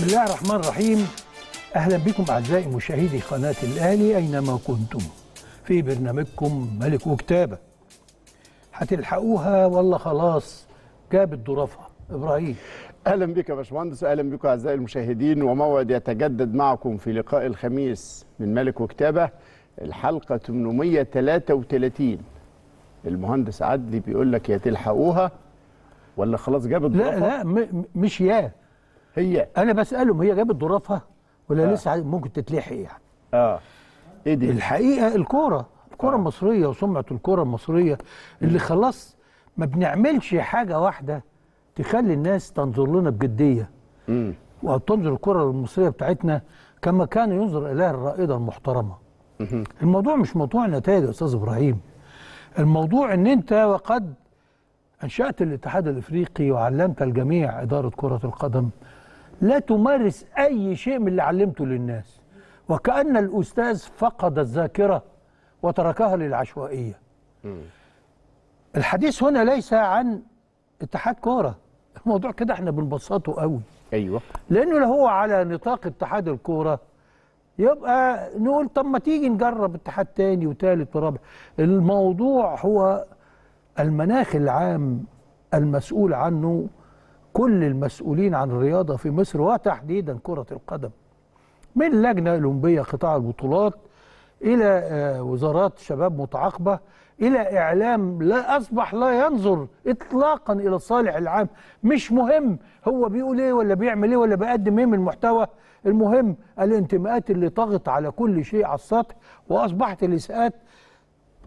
بسم الله الرحمن الرحيم. أهلا بكم أعزائي مشاهدي قناة الأهلي أينما كنتم في برنامجكم ملك وكتابة. هتلحقوها ولا خلاص جابت ظروفها؟ إبراهيم أهلا بك يا باشمهندس، أهلا بكم أعزائي المشاهدين، وموعد يتجدد معكم في لقاء الخميس من ملك وكتابة الحلقة 833. المهندس عدلي بيقول لك يا تلحقوها ولا خلاص جابت ظروفها. لا مش يا هي، انا بسالهم هي جابت ظروفها ولا لسه ممكن تتلحق يعني. ايه دي الحقيقه؟ الكوره المصريه وسمعه الكوره المصريه اللي خلاص ما بنعملش حاجه واحده تخلي الناس تنظر لنا بجديه وتنظر الكوره المصريه بتاعتنا كما كان ينظر اليها الرائده المحترمه. الموضوع مش موضوع نتائج يا استاذ ابراهيم، الموضوع ان انت وقد انشات الاتحاد الافريقي وعلمت الجميع اداره كره القدم لا تمارس أي شيء من اللي علمته للناس، وكأن الأستاذ فقد الذاكرة وتركها للعشوائية. الحديث هنا ليس عن اتحاد كورة، الموضوع كده احنا بنبسطه قوي. أيوة، لأنه لو هو على نطاق اتحاد الكورة يبقى نقول طب ما تيجي نجرب اتحاد تاني وتالت ورابع. الموضوع هو المناخ العام المسؤول عنه كل المسؤولين عن الرياضة في مصر وتحديدا كرة القدم، من اللجنة الأولمبية قطاع البطولات إلى وزارات شباب متعاقبة إلى إعلام، لا أصبح لا ينظر إطلاقا إلى الصالح العام. مش مهم هو بيقول إيه ولا بيعمل إيه ولا بيقدم إيه من المحتوى، المهم الانتماءات اللي طغت على كل شيء على السطح، وأصبحت الإساءات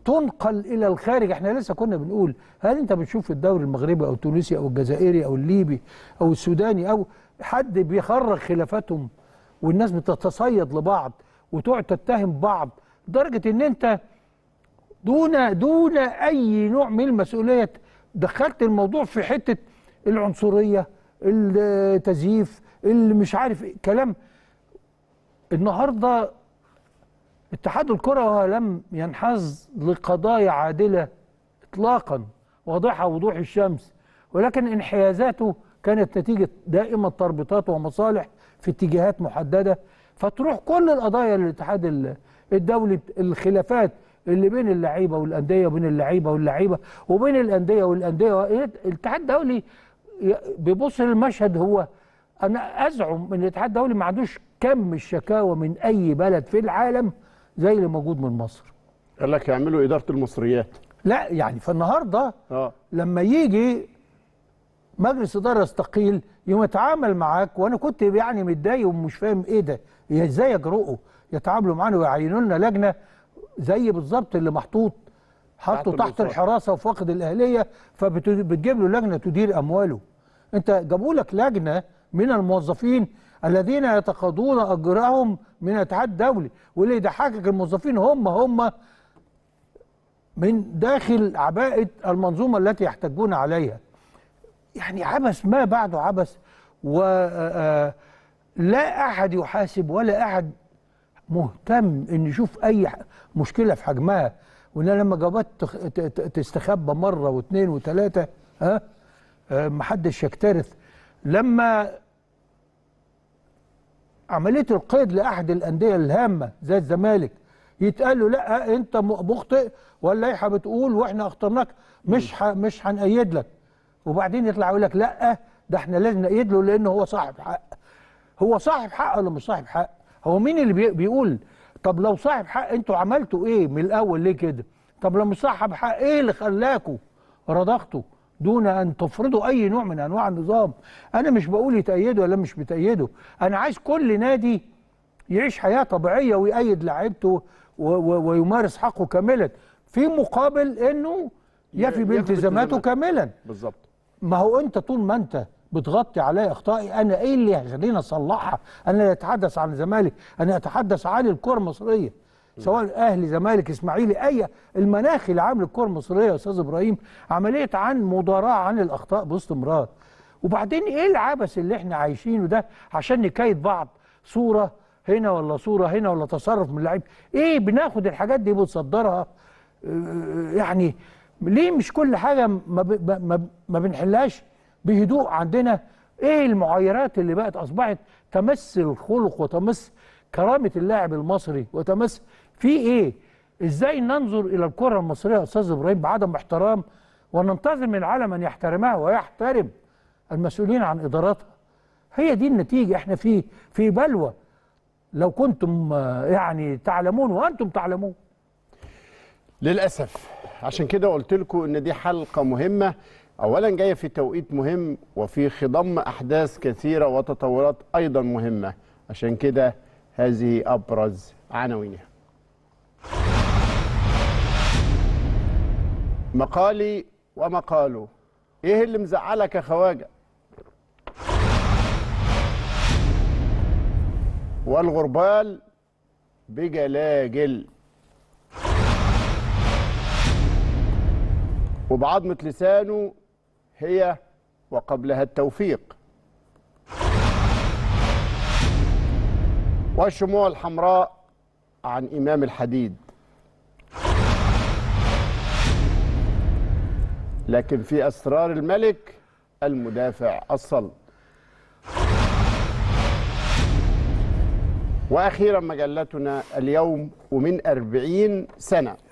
تنقل الى الخارج. احنا لسه كنا بنقول هل انت بتشوف الدوري المغربي او التونسي او الجزائري او الليبي او السوداني او حد بيخرج خلافاتهم والناس بتتصيد لبعض وتقعد تتهم بعض لدرجه ان انت دون اي نوع من المسؤوليه دخلت الموضوع في حته العنصريه، التزييف، اللي مش عارف كلام. النهارده اتحاد الكرة لم ينحاز لقضايا عادلة اطلاقا واضحة وضوح الشمس، ولكن انحيازاته كانت نتيجة دائما تربطات ومصالح في اتجاهات محددة، فتروح كل القضايا للاتحاد الدولي، الخلافات اللي بين اللعيبة والأندية وبين اللعيبة واللعيبة وبين الأندية والأندية. الاتحاد الدولي بيبص للمشهد، هو أنا أزعم إن الاتحاد الدولي ما عندوش كم الشكاوى من أي بلد في العالم زي اللي موجود من مصر. قال لك يعملوا إدارة المصريات. لا يعني فالنهارده لما يجي مجلس إدارة يستقيل يوم يتعامل معاك، وأنا كنت يعني متضايق ومش فاهم إيه ده، إزاي يجرؤوا يتعاملوا معانا ويعينوا لنا لجنة زي بالظبط اللي حطوا تحت الحراسة وفي وفقد الأهلية، فبتجيب له لجنة تدير أمواله. أنت جابوا لك لجنة من الموظفين الذين يتقاضون اجرهم من الاتحاد الدولي، واللي يضحكك الموظفين هم من داخل عباءه المنظومه التي يحتجون عليها. يعني عبث ما بعده عبث، ولا احد يحاسب ولا احد مهتم ان يشوف اي مشكله في حجمها، وان لما جابت تستخبى مره واثنين وثلاثه محدش يكترث. لما عمليه القيد لاحد الانديه الهامه زي الزمالك يتقال له لا انت مخطئ واللائحه بتقول واحنا اخترناك مش هنأيد لك، وبعدين يطلع يقول لك لا ده احنا لازم نأيد له لان هو صاحب حق. هو صاحب حق ولا مش صاحب حق؟ هو مين اللي بيقول؟ طب لو صاحب حق انتوا عملتوا ايه من الاول ليه كده؟ طب لو مش صاحب حق ايه اللي خلاكوا رضختوا دون أن تفرضوا أي نوع من أنواع النظام؟ أنا مش بقول يتأيدوا ولا مش بتأيدوا، أنا عايز كل نادي يعيش حياة طبيعية ويأيد لعيبته ويمارس حقه كاملا في مقابل إنه يفي بالتزاماته كاملا. بالظبط. ما هو أنت طول ما أنت بتغطي عليا أخطائي، أنا إيه اللي هيخليني أصلحها؟ أنا لا أتحدث عن الزمالك، أنا أتحدث عن الكرة المصرية، سواء اهلي زمالك اسماعيلي، اي المناخ العام للكره المصريه يا استاذ ابراهيم عمليه عن مداراة عن الاخطاء باستمرار. وبعدين ايه العبث اللي احنا عايشينه ده عشان نكايد بعض، صوره هنا ولا صوره هنا ولا تصرف من اللعيب، ايه بناخد الحاجات دي بنصدرها؟ يعني ليه مش كل حاجه ما بنحلهاش بهدوء عندنا؟ ايه المعايرات اللي بقت اصبحت تمس الخلق وتمس كرامه اللاعب المصري وتمس في ايه؟ ازاي ننظر الى الكره المصريه يا استاذ ابراهيم بعدم احترام، وننتظر من العالم ان يحترمها ويحترم المسؤولين عن اداراتها. هي دي النتيجه، احنا في بلوى لو كنتم يعني تعلمون وانتم تعلمون. للاسف عشان كده قلت لكم ان دي حلقه مهمه، اولا جايه في توقيت مهم وفي خضم احداث كثيره وتطورات ايضا مهمه، عشان كده هذه ابرز عناوينها. مقالي ومقاله، ايه اللي مزعلك يا خواجه؟ والغربال بجلاجل، وبعظمة لسانه هي وقبلها التوفيق، والشموع الحمراء عن إمام الحديد. لكن في أسرار الملك المدافع الصلب. وأخيرا مجلتنا اليوم ومن 40 سنة